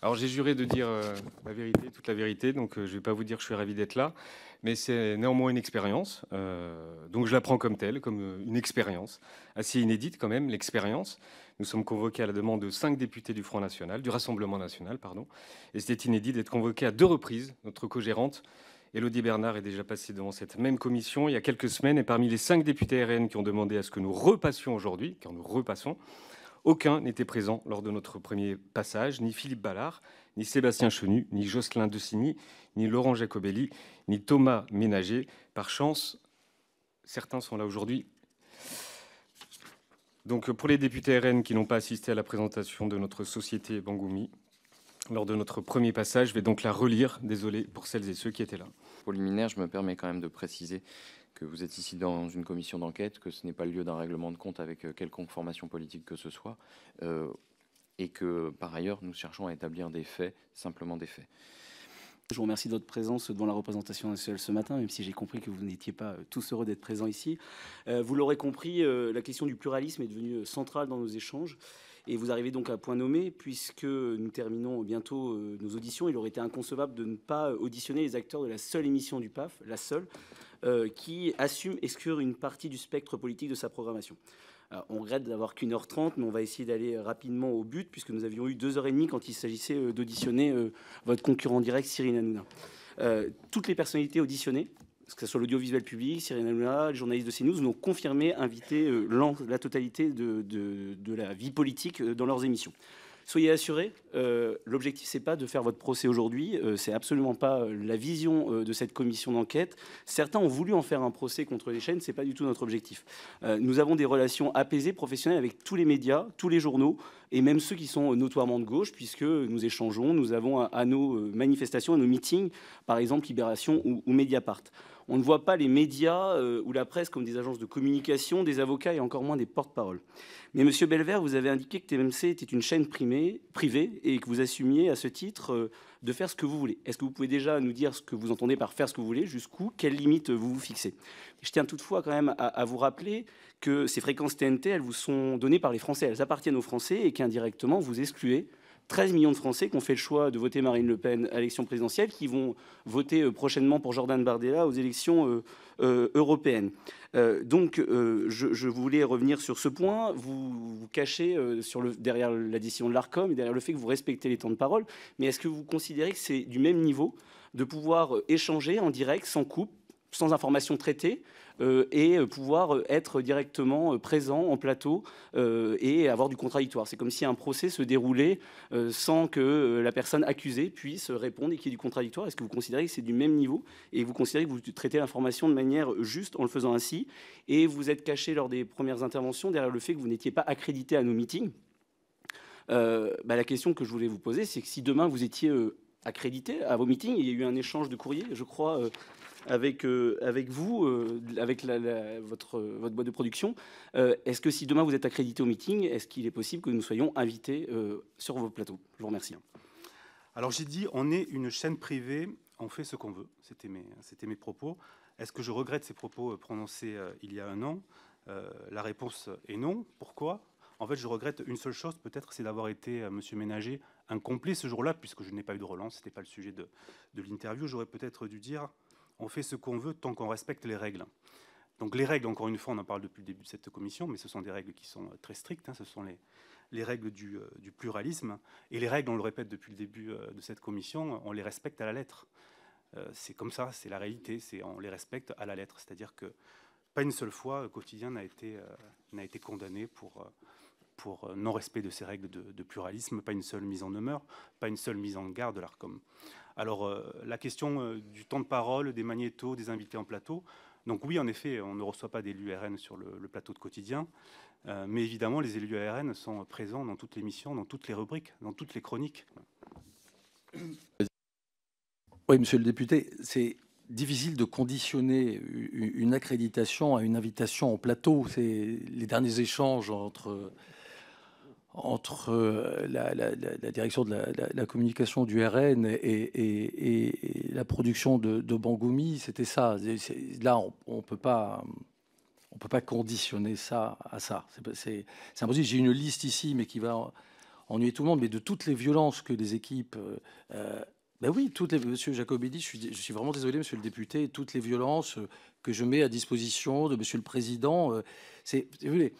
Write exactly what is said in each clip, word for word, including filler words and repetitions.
Alors j'ai juré de dire euh, la vérité, toute la vérité, donc euh, je ne vais pas vous dire que je suis ravi d'être là, mais c'est néanmoins une expérience, euh, donc je la prends comme telle, comme euh, une expérience, assez inédite quand même, l'expérience. Nous sommes convoqués à la demande de cinq députés du Front National, du Rassemblement National, pardon, et c'était inédit d'être convoqués à deux reprises. Notre co-gérante, Elodie Bernard, est déjà passée devant cette même commission il y a quelques semaines, et parmi les cinq députés R N qui ont demandé à ce que nous repassions aujourd'hui, car nous repassons, aucun n'était présent lors de notre premier passage, ni Philippe Ballard, ni Sébastien Chenu, ni Jocelyn Dessigny, ni Laurent Jacobelli, ni Thomas Ménager. Par chance, certains sont là aujourd'hui. Donc pour les députés R N qui n'ont pas assisté à la présentation de notre société Bangumi, lors de notre premier passage, je vais donc la relire, désolé pour celles et ceux qui étaient là. Préliminaire, je me permets quand même de préciser que vous êtes ici dans une commission d'enquête, que ce n'est pas le lieu d'un règlement de compte avec quelconque formation politique que ce soit, euh, et que, par ailleurs, nous cherchons à établir des faits, simplement des faits. Je vous remercie de votre présence devant la représentation nationale ce matin, même si j'ai compris que vous n'étiez pas tous heureux d'être présents ici. Euh, vous l'aurez compris, euh, la question du pluralisme est devenue centrale dans nos échanges. Et vous arrivez donc à point nommé, puisque nous terminons bientôt nos auditions. Il aurait été inconcevable de ne pas auditionner les acteurs de la seule émission du P A F, la seule, euh, qui assume exclure une partie du spectre politique de sa programmation. Alors, on regrette d'avoir qu'une heure trente, mais on va essayer d'aller rapidement au but, puisque nous avions eu deux heures et demie quand il s'agissait d'auditionner euh, votre concurrent direct, Cyril Hanouna. Euh, toutes les personnalités auditionnées, que ce soit l'audiovisuel public, Cyril Hanouna, les journalistes de CNews, nous ont confirmé inviter euh, la totalité de, de, de la vie politique euh, dans leurs émissions. Soyez assurés, euh, l'objectif, ce n'est pas de faire votre procès aujourd'hui, euh, c'est absolument pas la vision euh, de cette commission d'enquête. Certains ont voulu en faire un procès contre les chaînes, ce n'est pas du tout notre objectif. Euh, nous avons des relations apaisées, professionnelles, avec tous les médias, tous les journaux, et même ceux qui sont notoirement de gauche, puisque nous échangeons, nous avons à, à nos manifestations, à nos meetings, par exemple Libération ou, ou Mediapart. On ne voit pas les médias euh, ou la presse comme des agences de communication, des avocats et encore moins des porte-paroles. Mais Monsieur Belvert, vous avez indiqué que T M C était une chaîne primée, privée et que vous assumiez à ce titre euh, de faire ce que vous voulez. Est-ce que vous pouvez déjà nous dire ce que vous entendez par faire ce que vous voulez, jusqu'où, quelles limites vous vous fixez? Je tiens toutefois quand même à, à vous rappeler que ces fréquences T N T, elles vous sont données par les Français, elles appartiennent aux Français et qu'indirectement vous excluez treize millions de Français qui ont fait le choix de voter Marine Le Pen à l'élection présidentielle, qui vont voter prochainement pour Jordan Bardella aux élections euh, euh, européennes. Euh, donc, euh, je, je voulais revenir sur ce point. Vous vous cachez euh, sur le, derrière la décision de l'ARCOM et derrière le fait que vous respectez les temps de parole. Mais est-ce que vous considérez que c'est du même niveau de pouvoir échanger en direct, sans coupe, sans information traitée, euh, et pouvoir être directement présent en plateau euh, et avoir du contradictoire? C'est comme si un procès se déroulait euh, sans que la personne accusée puisse répondre et qu'il y ait du contradictoire. Est-ce que vous considérez que c'est du même niveau et vous considérez que vous traitez l'information de manière juste en le faisant ainsi? Et vous êtes caché lors des premières interventions derrière le fait que vous n'étiez pas accrédité à nos meetings. Euh, bah, la question que je voulais vous poser, c'est que si demain vous étiez euh, accrédité à vos meetings, il y a eu un échange de courrier, je crois... Euh, Avec, euh, avec vous, euh, avec la, la, votre, euh, votre boîte de production. Euh, est-ce que si demain vous êtes accrédité au meeting, est-ce qu'il est possible que nous soyons invités euh, sur vos plateaux? Je vous remercie. Alors j'ai dit, on est une chaîne privée, on fait ce qu'on veut. C'était mes, c'était mes propos. Est-ce que je regrette ces propos prononcés euh, il y a un an? euh, La réponse est non. Pourquoi? En fait, je regrette une seule chose, peut-être, c'est d'avoir été, euh, Monsieur Ménager, incomplet ce jour-là, puisque je n'ai pas eu de relance, ce n'était pas le sujet de, de l'interview. J'aurais peut-être dû dire... On fait ce qu'on veut tant qu'on respecte les règles. Donc les règles, encore une fois, on en parle depuis le début de cette commission, mais ce sont des règles qui sont très strictes. Hein, ce sont les, les règles du, euh, du pluralisme. Et les règles, on le répète depuis le début euh, de cette commission, on les respecte à la lettre. Euh, c'est comme ça, c'est la réalité, c'est, on les respecte à la lettre. C'est-à-dire que pas une seule fois, le quotidien n'a été, euh, n'a été condamné pour... Euh, pour non-respect de ces règles de, de pluralisme, pas une seule mise en demeure, pas une seule mise en garde de l'ARCOM. Alors, euh, la question euh, du temps de parole, des magnétos, des invités en plateau, donc oui, en effet, on ne reçoit pas d'élus R N sur le, le plateau de quotidien, euh, mais évidemment, les élus R N sont présents dans toutes les missions, dans toutes les rubriques, dans toutes les chroniques. Oui, monsieur le député, c'est... difficile de conditionner une accréditation à une invitation en plateau. C'est les derniers échanges entre, entre la, la, la direction de la, la, la communication du R N et, et, et, et la production de, de Bangumi, c'était ça. Là, on, on peut pas... on peut pas conditionner ça à ça. C'est impossible. J'ai une liste ici, mais qui va... ennuyer tout le monde, mais de toutes les violences que des équipes... Euh, ben oui, toutes les, monsieur Jacobelli, je suis, je suis vraiment désolé, monsieur le député, toutes les violences que je mets à disposition de monsieur le président, euh, c'est... Vous voyez,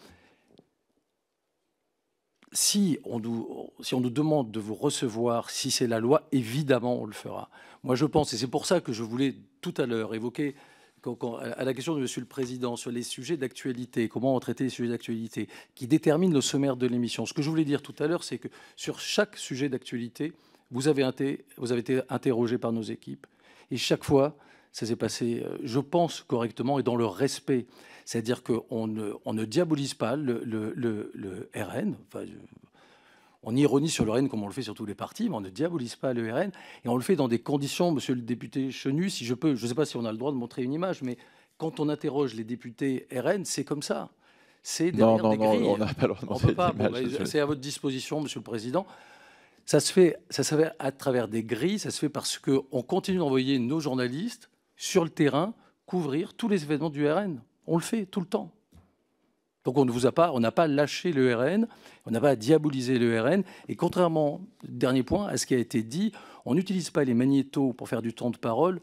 Si on, nous, si on nous demande de vous recevoir, si c'est la loi, évidemment, on le fera. Moi, je pense, et c'est pour ça que je voulais tout à l'heure évoquer, quand, quand, à la question de monsieur le Président, sur les sujets d'actualité, comment on traite les sujets d'actualité, qui déterminent le sommaire de l'émission. Ce que je voulais dire tout à l'heure, c'est que sur chaque sujet d'actualité, vous avez été, vous avez été interrogé par nos équipes. Et chaque fois, ça s'est passé, je pense, correctement et dans le respect. C'est-à-dire qu'on ne, on ne diabolise pas le, le, le, le R N. Enfin, on ironise sur le R N comme on le fait sur tous les partis, mais on ne diabolise pas le R N. Et on le fait dans des conditions, monsieur le député Chenu, si je peux, je ne sais pas si on a le droit de montrer une image, mais quand on interroge les députés R N, c'est comme ça. C'est derrière non, non, des grilles. Non, on n'a pas le droit de montrer une image. C'est à votre disposition, monsieur le Président. Ça se fait, ça se fait à travers des grilles, ça se fait parce qu'on continue d'envoyer nos journalistes sur le terrain, couvrir tous les événements du R N. On le fait tout le temps. Donc on ne vous a pas, on n'a pas lâché le R N, on n'a pas diabolisé le R N. Et contrairement, dernier point, à ce qui a été dit, on n'utilise pas les magnétos pour faire du temps de parole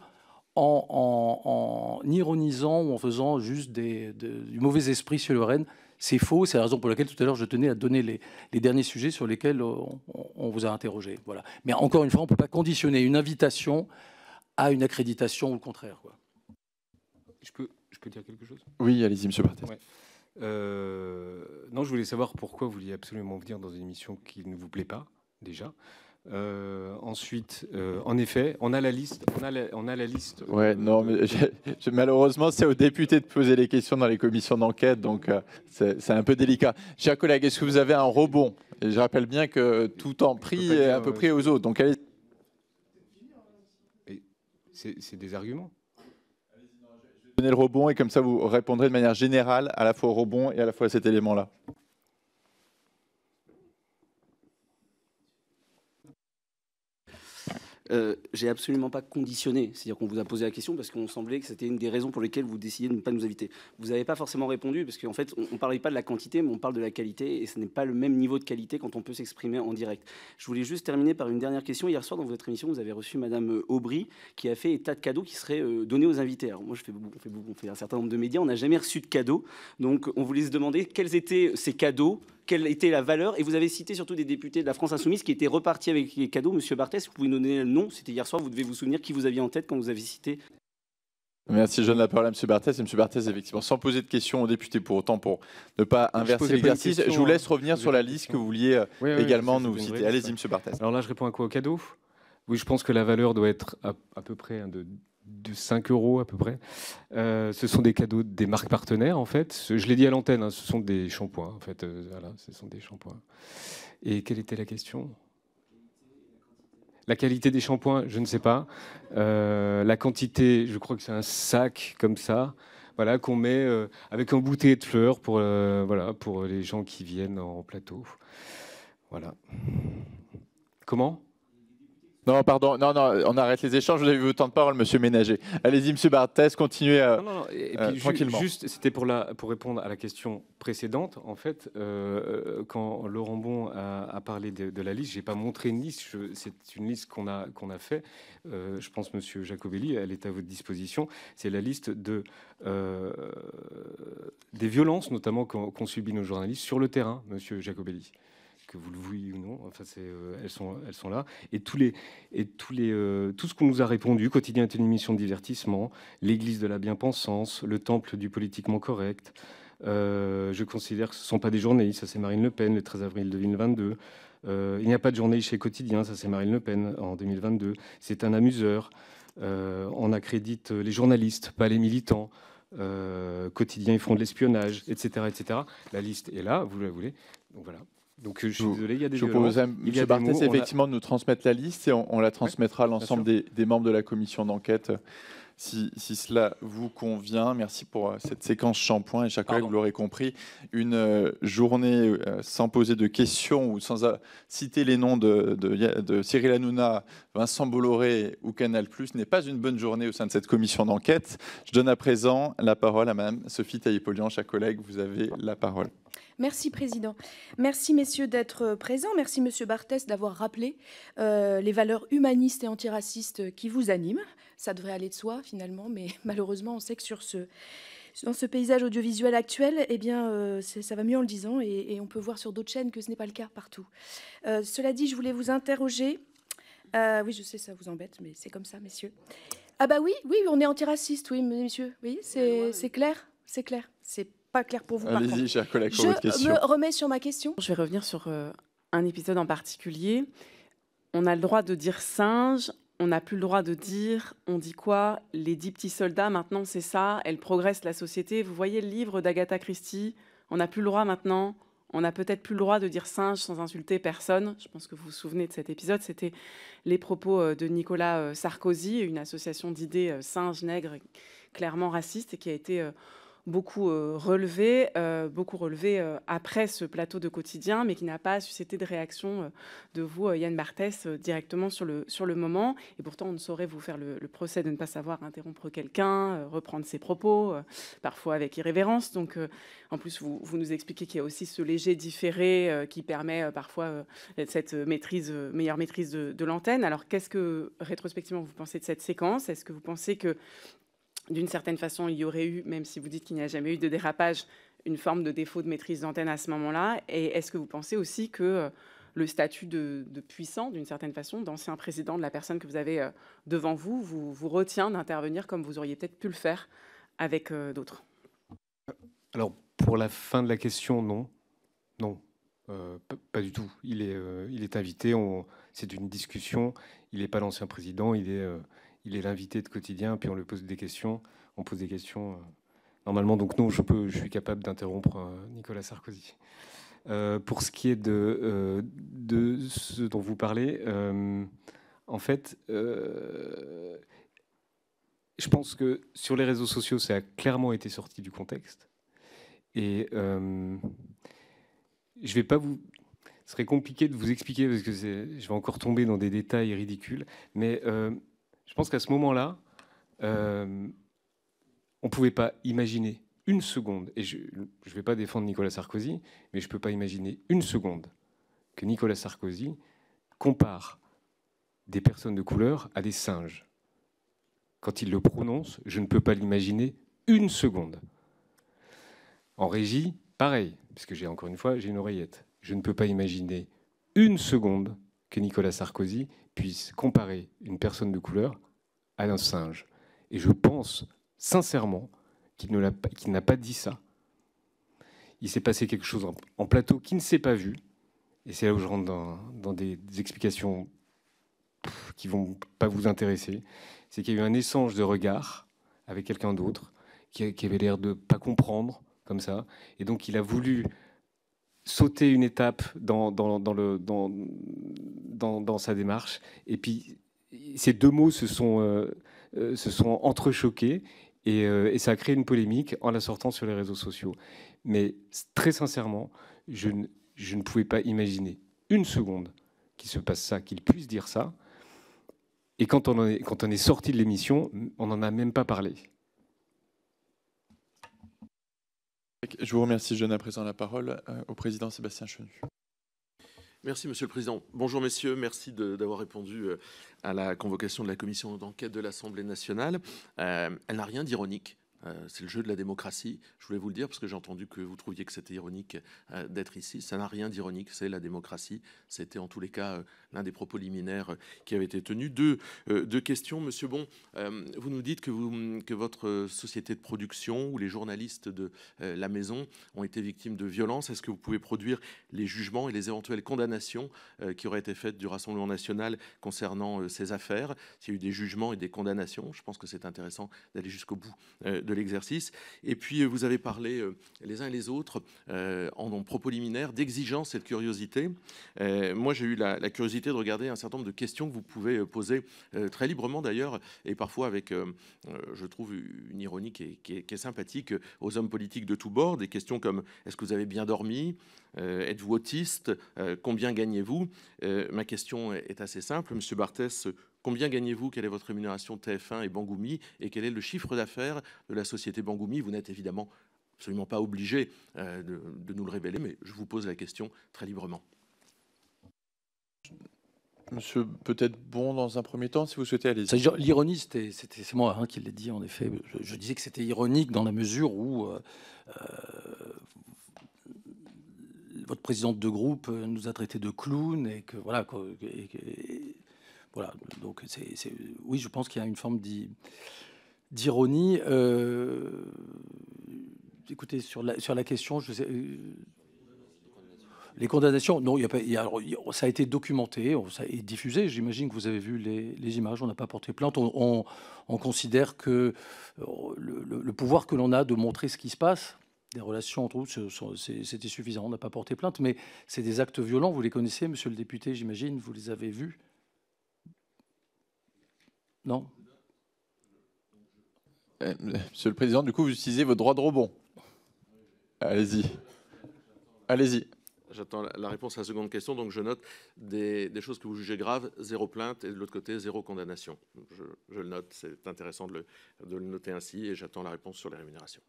en, en, en ironisant ou en faisant juste des, de, du mauvais esprit sur le R N. C'est faux, c'est la raison pour laquelle tout à l'heure je tenais à donner les, les derniers sujets sur lesquels on, on, on vous a interrogé. Voilà. Mais encore une fois, on ne peut pas conditionner une invitation à une accréditation ou le contraire. Quoi. Je, peux, je peux dire quelque chose? Oui, allez-y, monsieur Barthès. Ouais. Euh, non, je voulais savoir pourquoi vous vouliez absolument venir dans une émission qui ne vous plaît pas, déjà. Euh, ensuite, euh, en effet, on a la liste. On a la, on a la liste. Ouais, euh, non, mais je, je, malheureusement, c'est aux députés de poser les questions dans les commissions d'enquête, donc euh, c'est un peu délicat. Chers collègues, est-ce que vous avez un rebond? Et je rappelle bien que tout en prix est à peu près aux autres. Donc, allez-y. C'est des arguments. Je vais donner le rebond et comme ça vous répondrez de manière générale à la fois au rebond et à la fois à cet élément-là. Euh, J'ai absolument pas conditionné, c'est-à-dire qu'on vous a posé la question parce qu'on semblait que c'était une des raisons pour lesquelles vous décidiez de ne pas nous inviter. Vous n'avez pas forcément répondu parce qu'en fait, on ne parlait pas de la quantité, mais on parle de la qualité et ce n'est pas le même niveau de qualité quand on peut s'exprimer en direct. Je voulais juste terminer par une dernière question. Hier soir, dans votre émission, vous avez reçu Madame Aubry qui a fait état de cadeaux qui seraient euh, donnés aux invités. Alors moi, je fais beaucoup, on fait beaucoup, on fait un certain nombre de médias, on n'a jamais reçu de cadeaux, donc on voulait se demander quels étaient ces cadeaux. Quelle était la valeur? Et vous avez cité surtout des députés de la France Insoumise qui étaient repartis avec les cadeaux. Monsieur Barthès, vous pouvez nous donner le nom? C'était hier soir, vous devez vous souvenir qui vous aviez en tête quand vous avez cité. Merci, je donne la parole à M. Barthès. Et M. Barthès, effectivement, sans poser de questions aux députés pour autant, pour ne pas inverser l'exercice, je vous laisse revenir sur la liste que vous vouliez oui, oui, également nous citer. Allez-y, M. Barthès. Alors là, je réponds à quoi? Au cadeau? Oui, je pense que la valeur doit être à, à peu près de... de cinq euros à peu près. Euh, ce sont des cadeaux des marques partenaires, en fait. Ce, je l'ai dit à l'antenne, hein, ce sont des shampoings, en fait. Euh, voilà, ce sont des shampoings. Et quelle était la question? La qualité des shampoings, je ne sais pas. Euh, la quantité, je crois que c'est un sac comme ça, voilà, qu'on met euh, avec un bouquet de fleurs pour, euh, voilà, pour les gens qui viennent en plateau. Voilà. Comment? Non, pardon, non, non, on arrête les échanges. Vous avez vu votre temps de parole, monsieur Ménager. Allez-y, monsieur Barthès, continuez euh, non, non, non. Et, et euh, puis, tranquillement. Juste, c'était pour, pour répondre à la question précédente. En fait, euh, quand Laurent Bon a, a parlé de, de la liste, je n'ai pas montré une liste. C'est une liste qu'on a, qu'on a fait. Euh, je pense, monsieur Jacobelli, elle est à votre disposition. C'est la liste de, euh, des violences, notamment qu'ont qu'ont subi nos journalistes sur le terrain, monsieur Jacobelli. Que vous le voyez ou non, enfin, euh, elles, sont, elles sont là. Et, tous les, et tous les, euh, tout ce qu'on nous a répondu, Quotidien est une émission de divertissement, l'église de la bien-pensance, le temple du politiquement correct. Euh, je considère que ce ne sont pas des journalistes, ça c'est Marine Le Pen, le treize avril deux mille vingt-deux. Euh, il n'y a pas de journaliste chez Quotidien, ça c'est Marine Le Pen en deux mille vingt-deux. C'est un amuseur. Euh, on accrédite les journalistes, pas les militants. Euh, Quotidien, ils font de l'espionnage, et cetera, et cetera. La liste est là, vous la voulez. Donc voilà. Donc je suis vous, désolé, il y a des je violences. M. Barthès, effectivement, de nous transmettre la liste et on, on la transmettra à l'ensemble des, des membres de la commission d'enquête si, si cela vous convient. Merci pour euh, cette séquence shampoing. Et chaque collègue, vous l'aurez compris, une euh, journée euh, sans poser de questions ou sans euh, citer les noms de, de, de Cyril Hanouna, Vincent Bolloré ou Canal Plus n'est pas une bonne journée au sein de cette commission d'enquête. Je donne à présent la parole à Mme Sophie Taïpollian. Chers collègues, vous avez la parole. Merci, Président. Merci, messieurs, d'être présents. Merci, Monsieur Barthès, d'avoir rappelé euh, les valeurs humanistes et antiracistes qui vous animent. Ça devrait aller de soi, finalement, mais malheureusement, on sait que sur ce, dans ce paysage audiovisuel actuel, eh bien, euh, ça va mieux en le disant, et, et on peut voir sur d'autres chaînes que ce n'est pas le cas partout. Euh, cela dit, je voulais vous interroger. Euh, oui, je sais, ça vous embête, mais c'est comme ça, messieurs. Ah bah oui, oui, on est antiraciste, oui, messieurs. Oui, c'est c'est clair, c'est clair. C'est pas clair pour vous, par contre. Allez-y, chers collègues, pour votre question. Je me remets sur ma question. Je vais revenir sur euh, un épisode en particulier. On a le droit de dire singe, on n'a plus le droit de dire, on dit quoi? Les dix petits soldats, maintenant, c'est ça, elle progresse la société. Vous voyez le livre d'Agatha Christie, on n'a plus le droit maintenant. On n'a peut-être plus le droit de dire singe sans insulter personne. Je pense que vous vous souvenez de cet épisode. C'était les propos de Nicolas Sarkozy, une association d'idées singe, nègre, clairement raciste, et qui a été beaucoup relevée, beaucoup relevée après ce plateau de quotidien, mais qui n'a pas suscité de réaction de vous, Yann Barthès, directement sur le, sur le moment. Et pourtant, on ne saurait vous faire le, le procès de ne pas savoir interrompre quelqu'un, reprendre ses propos, parfois avec irrévérence. Donc, en plus, vous, vous nous expliquez qu'il y a aussi ce léger différé euh, qui permet euh, parfois euh, cette maîtrise, euh, meilleure maîtrise de, de l'antenne. Alors, qu'est-ce que, rétrospectivement, vous pensez de cette séquence? Est-ce que vous pensez que, d'une certaine façon, il y aurait eu, même si vous dites qu'il n'y a jamais eu de dérapage, une forme de défaut de maîtrise d'antenne à ce moment-là? Et est-ce que vous pensez aussi que euh, le statut de, de puissant, d'une certaine façon, d'ancien président de la personne que vous avez euh, devant vous, vous, vous retient d'intervenir comme vous auriez peut-être pu le faire avec euh, d'autres? Alors, pour la fin de la question, non. Non, euh, pas du tout. Il est, euh, il est invité, c'est une discussion. Il n'est pas l'ancien président, il est euh, il est l'invité de quotidien, puis on lui pose des questions. On pose des questions euh, normalement. Donc non, je, peux, je suis capable d'interrompre euh, Nicolas Sarkozy. Euh, pour ce qui est de, euh, de ce dont vous parlez, euh, en fait, euh, je pense que sur les réseaux sociaux, ça a clairement été sorti du contexte. Et euh, je vais pas vous. Ce serait compliqué de vous expliquer parce que je vais encore tomber dans des détails ridicules. Mais euh, je pense qu'à ce moment-là, euh, on ne pouvait pas imaginer une seconde. Et je ne vais pas défendre Nicolas Sarkozy, mais je ne peux pas imaginer une seconde que Nicolas Sarkozy compare des personnes de couleur à des singes. Quand il le prononce, je ne peux pas l'imaginer une seconde. En régie, pareil, parce que j'ai encore une fois, j'ai une oreillette. Je ne peux pas imaginer une seconde que Nicolas Sarkozy puisse comparer une personne de couleur à un singe. Et je pense sincèrement qu'il ne l'a pas, qu'il n'a pas dit ça. Il s'est passé quelque chose en, en plateau qui ne s'est pas vu. Et c'est là où je rentre dans, dans des, des explications qui ne vont pas vous intéresser. C'est qu'il y a eu un échange de regards avec quelqu'un d'autre qui, qui avait l'air de ne pas comprendre, comme ça. Et donc, il a voulu sauter une étape dans, dans, dans, le, dans, dans, dans sa démarche. Et puis, ces deux mots se sont, euh, se sont entrechoqués. Et, euh, et ça a créé une polémique en la sortant sur les réseaux sociaux. Mais très sincèrement, je ne, je ne pouvais pas imaginer une seconde qu'il se passe ça, qu'il puisse dire ça. Et quand on, en est, quand on est sorti de l'émission, on n'en a même pas parlé. Je vous remercie. Je donne à présent la parole au président Sébastien Chenu. Merci, Monsieur le Président. Bonjour, messieurs. Merci d'avoir répondu à la convocation de la commission d'enquête de l'Assemblée nationale. Euh, elle n'a rien d'ironique. Euh, C'est le jeu de la démocratie. Je voulais vous le dire parce que j'ai entendu que vous trouviez que c'était ironique euh, d'être ici. Ça n'a rien d'ironique. C'est la démocratie. C'était en tous les cas euh, l'un des propos liminaires euh, qui avait été tenu. Deux, euh, deux questions. Monsieur Bon, euh, vous nous dites que, vous, que votre société de production ou les journalistes de euh, la maison ont été victimes de violences. Est-ce que vous pouvez produire les jugements et les éventuelles condamnations euh, qui auraient été faites du Rassemblement national concernant euh, ces affaires? S'il y a eu des jugements et des condamnations, je pense que c'est intéressant d'aller jusqu'au bout euh, de l'exercice. Et puis, vous avez parlé euh, les uns et les autres euh, en, en propos liminaires d'exigence et de curiosité. Euh, moi, j'ai eu la, la curiosité de regarder un certain nombre de questions que vous pouvez poser euh, très librement, d'ailleurs, et parfois avec, euh, je trouve, une ironie qui est, qui est, qui est sympathique aux hommes politiques de tous bords. Des questions comme « Est-ce que vous avez bien dormi ? » Euh, Êtes-vous autiste ? euh, Combien gagnez-vous ? euh, Ma question est assez simple. Monsieur Barthès, combien gagnez-vous? Quelle est votre rémunération T F un et Bangumi? Et quel est le chiffre d'affaires de la société Bangumi? Vous n'êtes évidemment absolument pas obligé euh, de, de nous le révéler, mais je vous pose la question très librement. Monsieur, peut-être Bon, dans un premier temps, si vous souhaitez aller. L'ironie, c'était, c'était, c'est moi hein, qui l'ai dit, en effet. Je, je disais que c'était ironique dans la mesure où euh, votre présidente de groupe nous a traités de clowns et que voilà. Et, et, voilà. Donc, c'est, c'est, oui, je pense qu'il y a une forme d'ironie. Euh, écoutez, sur la, sur la question, je sais. Les condamnations, non, y a pas, y a, ça a été documenté, ça a été diffusé. J'imagine que vous avez vu les, les images. On n'a pas porté plainte. On, on, on considère que le, le, le pouvoir que l'on a de montrer ce qui se passe, des relations entre nous, c'était suffisant. On n'a pas porté plainte, mais c'est des actes violents. Vous les connaissez, monsieur le député, j'imagine. Vous les avez vus? Non. Monsieur le président, du coup, vous utilisez vos droits de rebond. Allez-y. Allez-y. J'attends la réponse à la seconde question, donc je note des, des choses que vous jugez graves, zéro plainte, et de l'autre côté, zéro condamnation. Je, je le note, c'est intéressant de le, de le noter ainsi, et j'attends la réponse sur les rémunérations.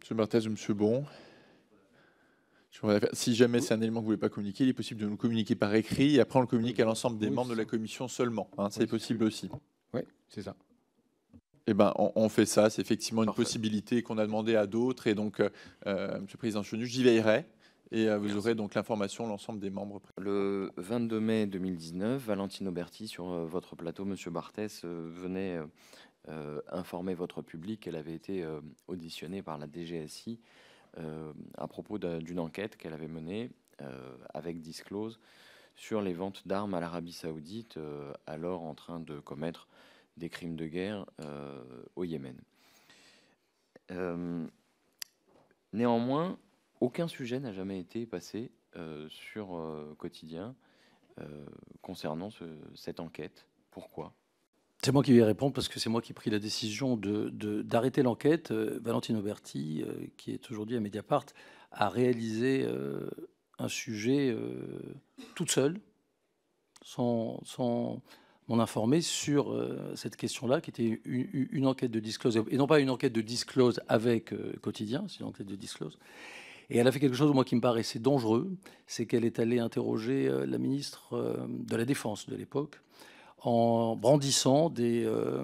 Monsieur Barthès, Monsieur Bon, si jamais c'est un élément que vous ne voulez pas communiquer, il est possible de nous communiquer par écrit, et après on le communique à l'ensemble des oui, membres de la commission seulement. Hein, c'est oui, possible aussi. Oui, c'est ça. Eh ben, on, on fait ça, c'est effectivement une Parfait. possibilité qu'on a demandé à d'autres. Et donc, euh, Monsieur le Président Chenu, j'y veillerai. Et euh, vous Merci. aurez donc l'information, l'ensemble des membres. Le vingt-deux mai deux mille dix-neuf, Valentine Oberti, sur euh, votre plateau, Monsieur Barthès, euh, venait euh, informer votre public qu'elle avait été euh, auditionnée par la D G S I euh, à propos d'une enquête qu'elle avait menée euh, avec Disclose sur les ventes d'armes à l'Arabie Saoudite, euh, alors en train de commettre des crimes de guerre euh, au Yémen. Euh, néanmoins, aucun sujet n'a jamais été passé euh, sur euh, Quotidien euh, concernant ce, cette enquête. Pourquoi ? C'est moi qui vais répondre parce que c'est moi qui ai pris la décision de, de, d'arrêter l'enquête. Euh, Valentine Oberti, euh, qui est aujourd'hui à Mediapart, a réalisé euh, un sujet euh, toute seule, sans... sans m'en informer sur euh, cette question-là, qui était une, une enquête de Disclose, et non pas une enquête de Disclose avec euh, Quotidien, c'est une enquête de Disclose. Et elle a fait quelque chose, moi, qui me paraissait dangereux, c'est qu'elle est allée interroger euh, la ministre euh, de la Défense de l'époque, en brandissant des, euh,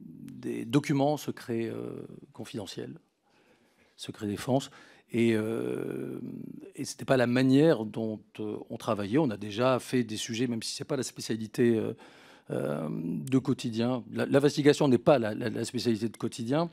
des documents secrets euh, confidentiels, secrets défense. Et, euh, et ce n'était pas la manière dont euh, on travaillait. On a déjà fait des sujets, même si ce n'est pas la spécialité... Euh, Euh, de Quotidien. L'investigation n'est pas la, la, la spécialité de Quotidien,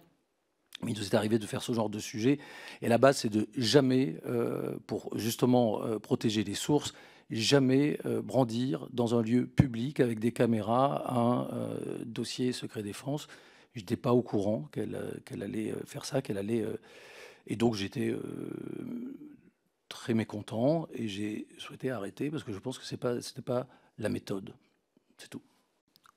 mais il nous est arrivé de faire ce genre de sujet. Et la base, c'est de jamais, euh, pour justement euh, protéger les sources, jamais euh, brandir dans un lieu public avec des caméras un euh, dossier secret défense. Je n'étais pas au courant qu'elle euh, qu'elle allait faire ça, qu'elle allait... Euh... Et donc j'étais... Euh... très mécontent et j'ai souhaité arrêter parce que je pense que ce n'était pas la méthode. C'est tout.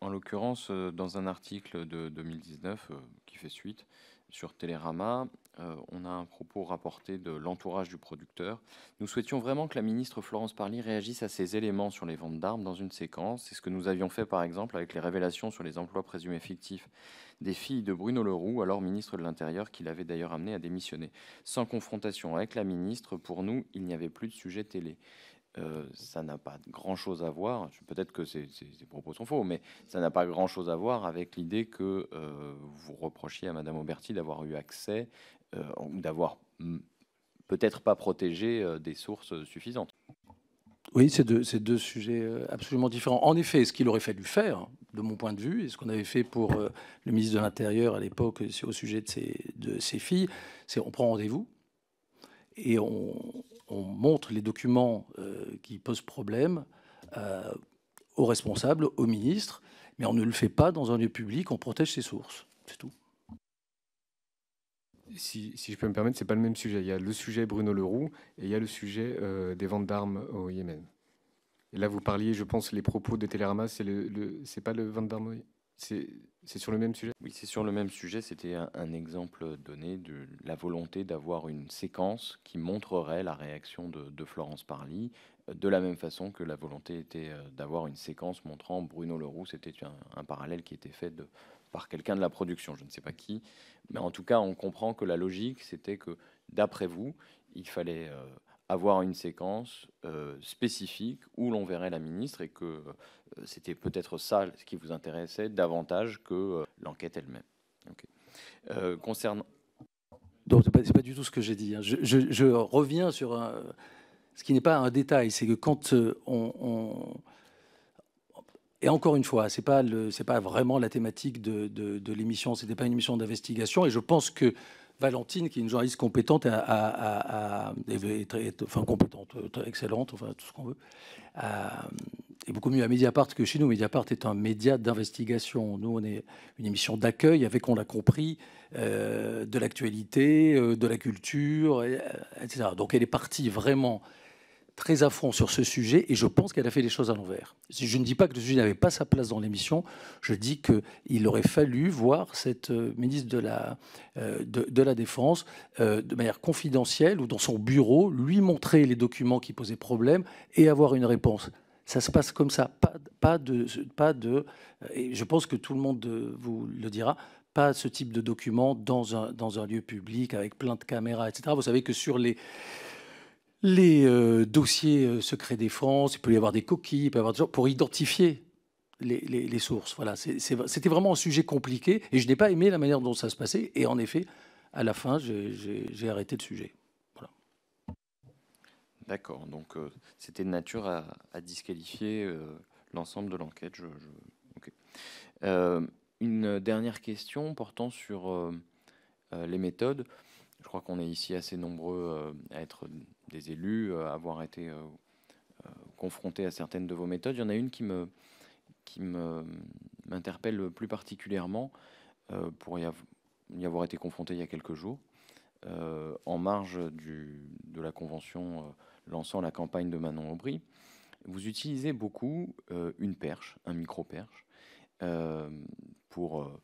En l'occurrence, dans un article de deux mille dix-neuf euh, qui fait suite sur Télérama, euh, on a un propos rapporté de l'entourage du producteur. Nous souhaitions vraiment que la ministre Florence Parly réagisse à ces éléments sur les ventes d'armes dans une séquence. C'est ce que nous avions fait par exemple avec les révélations sur les emplois présumés fictifs des filles de Bruno Leroux, alors ministre de l'Intérieur, qui l'avait d'ailleurs amené à démissionner. Sans confrontation avec la ministre, pour nous, il n'y avait plus de sujet télé. Euh, ça n'a pas grand-chose à voir, peut-être que ces, ces, ces propos sont faux, mais ça n'a pas grand-chose à voir avec l'idée que euh, vous reprochiez à Madame Oberti d'avoir eu accès, euh, d'avoir peut-être pas protégé euh, des sources suffisantes. Oui, c'est deux, c'est deux sujets absolument différents. En effet, ce qu'il aurait fallu faire, de mon point de vue, et ce qu'on avait fait pour euh, le ministre de l'Intérieur à l'époque au sujet de ses, de ses filles, c'est on prend rendez-vous et on... on montre les documents euh, qui posent problème euh, aux responsables, aux ministres, mais on ne le fait pas dans un lieu public, on protège ses sources, c'est tout. Si, si je peux me permettre, ce n'est pas le même sujet. Il y a le sujet Bruno Leroux et il y a le sujet euh, des ventes d'armes au Yémen. Et là, vous parliez, je pense, les propos de Télérama, c'est le, le, c'est pas le vente d'armes au Yémen. C'est, c'est sur le même sujet ? Oui, c'est sur le même sujet. C'était un, un exemple donné de la volonté d'avoir une séquence qui montrerait la réaction de, de Florence Parly de la même façon que la volonté était d'avoir une séquence montrant Bruno Leroux. C'était un, un parallèle qui était fait de, par quelqu'un de la production, je ne sais pas qui. Mais en tout cas, on comprend que la logique, c'était que, d'après vous, il fallait euh, avoir une séquence euh, spécifique où l'on verrait la ministre et que euh, c'était peut-être ça ce qui vous intéressait davantage que euh, l'enquête elle-même. Okay. Euh, concernant... Non, c'est pas, c'est pas du tout ce que j'ai dit. Hein. Je, je, je reviens sur... un... ce qui n'est pas un détail, c'est que quand on, on... Et encore une fois, ce n'est pas, pas vraiment la thématique de, de, de l'émission, ce n'était pas une émission d'investigation. Et je pense que Valentine, qui est une journaliste compétente, a, a, a, a, est, est, enfin compétente, excellente, enfin tout ce qu'on veut, a, est beaucoup mieux à Mediapart que chez nous. Mediapart est un média d'investigation. Nous, on est une émission d'accueil avec, on l'a compris, euh, de l'actualité, euh, de la culture, et, etc. Donc elle est partie vraiment très à fond sur ce sujet, et je pense qu'elle a fait les choses à l'envers. Je ne dis pas que le sujet n'avait pas sa place dans l'émission, je dis qu'il aurait fallu voir cette euh, ministre de la, euh, de, de la Défense euh, de manière confidentielle ou dans son bureau, lui montrer les documents qui posaient problème et avoir une réponse. Ça se passe comme ça, pas, pas de... Pas de et je pense que tout le monde vous le dira, pas ce type de document dans un, dans un lieu public avec plein de caméras, et cetera. Vous savez que sur les... Les euh, dossiers euh, secrets défense, il peut y avoir des coquilles, il peut y avoir des gens pour identifier les, les, les sources. Voilà, c'était vraiment un sujet compliqué et je n'ai pas aimé la manière dont ça se passait. Et en effet, à la fin, j'ai arrêté le sujet. Voilà. D'accord. Donc, euh, c'était de nature à, à disqualifier euh, l'ensemble de l'enquête. Je, je... Okay. Euh, une dernière question portant sur euh, euh, les méthodes. Je crois qu'on est ici assez nombreux euh, à être des élus, euh, à avoir été euh, euh, confrontés à certaines de vos méthodes. Il y en a une qui me, qui me, m'interpelle plus particulièrement euh, pour y, av y avoir été confronté il y a quelques jours, euh, en marge du, de la convention euh, lançant la campagne de Manon Aubry. Vous utilisez beaucoup euh, une perche, un micro-perche, euh, pour... Euh,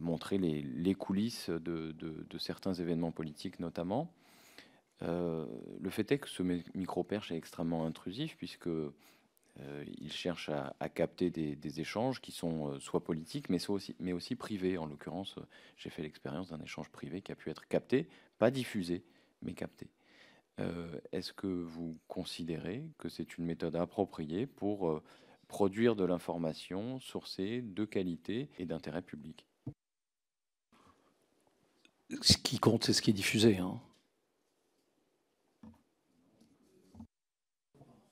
montrer les, les coulisses de, de, de certains événements politiques, notamment. Euh, le fait est que ce micro-perche est extrêmement intrusif, puisque euh, il cherche à, à capter des, des échanges qui sont euh, soit politiques, mais, soit aussi, mais aussi privés. En l'occurrence, j'ai fait l'expérience d'un échange privé qui a pu être capté, pas diffusé, mais capté. Euh, est-ce que vous considérez que c'est une méthode appropriée pour euh, produire de l'information sourcée de qualité et d'intérêt public ? Ce qui compte, c'est ce qui est diffusé. Hein.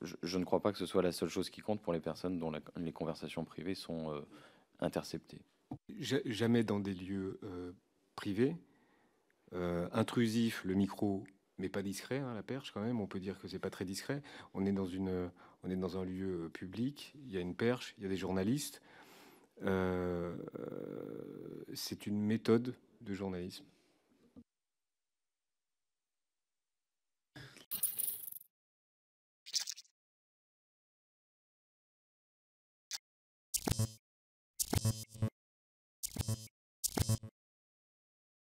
Je, je ne crois pas que ce soit la seule chose qui compte pour les personnes dont la, les conversations privées sont euh, interceptées. Jamais dans des lieux euh, privés. Euh, intrusif, le micro, mais pas discret, hein, la perche quand même. On peut dire que c'est pas très discret. On est dans une, on est dans un lieu public. Il y a une perche, il y a des journalistes. Euh, c'est une méthode de journalisme.